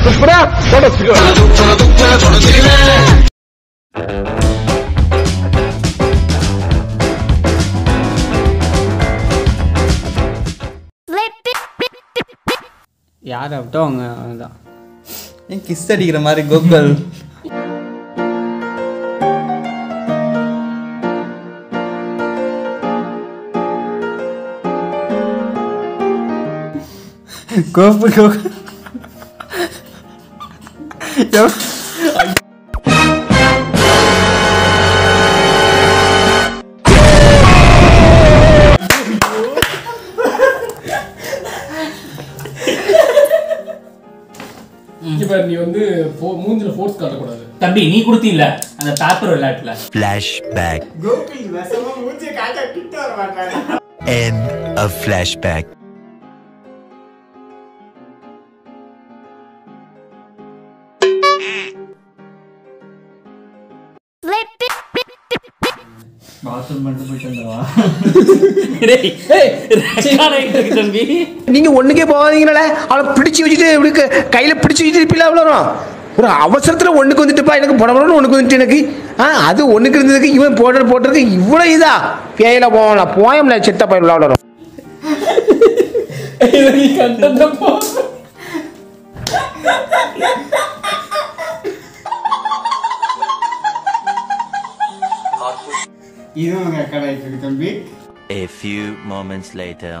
Let us go. यार अब तो अंगा ये किससे डील हमारे Google Google Flashback. End of flashback. அவசரத்துல ஒண்ணுக்கு வந்துட்டப்பா எனக்கு போறவளோ ஒண்ணுக்கு வந்துட்ட எனக்கு அது ஒண்ணுக்கு இருந்ததுக்கு இவன் போட்டருக்கு இவ்ளோ இதா பேயில போவல போயம்ல செத்த பையல வளர இது நீ கண்டத போ இதுங்க கடைக்கு தம்பி a few moments later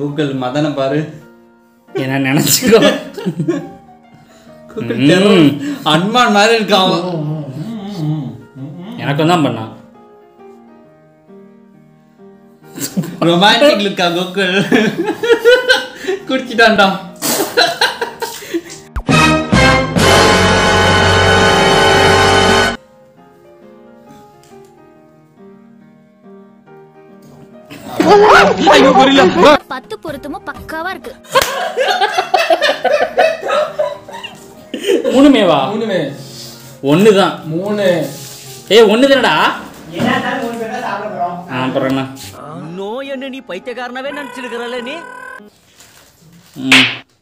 Google madana paru ena nenachiko Google terror anman mari irukava enakku dhaan panna romantic look Google kudichitanda ஐயோ புரியல 10 பொறுத்தும் பக்காவா இருக்கு மூணுமேவா மூணுமே ஒண்ணு தான் மூணு ஏய் ஒண்ணு தானடா என்ன தான் மூணு பேரா சாப்பிட போறோம் ஆம்பறனா நோ என்ன நீ பைத்தியக்காரனவே நினைச்சிட்டு இருக்கறல நீ